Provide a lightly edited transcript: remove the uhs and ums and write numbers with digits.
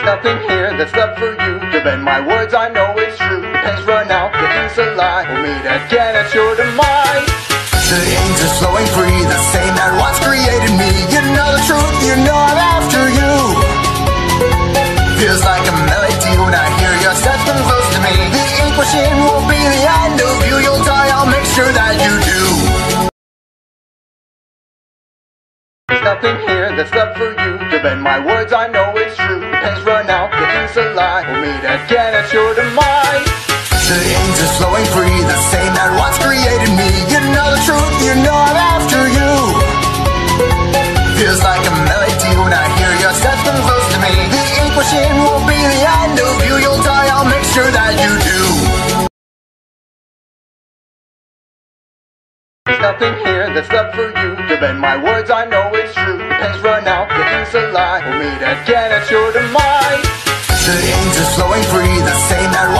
Nothing here that's left for you. To bend my words, I know it's true. The pen's run out, the ink's a lie. For me to get at your demise. The ink is flowing free, the same that once created me. You know the truth, you know I'm after you. Feels like a melody when I hear your steps come close to me. The ink machine won't be the end of you. You'll die, I'll make sure that you do. Nothing here that's left for you. To bend my words, I know it's true. The pen's run out, the ink's a lie. For me to get at your demise. The ink is flowing free, the same that once created me. You know the truth, you know I'm after you. Feels like a melody when I hear your steps come close to me. The ink machine won't be the end of you. You'll die, I'll make sure that you do. Nothing here that's left for you. To bend my words, I know it's true. The pen's run out, the ink's a lie. For me to get at your demise. The ink is flowing free, the same that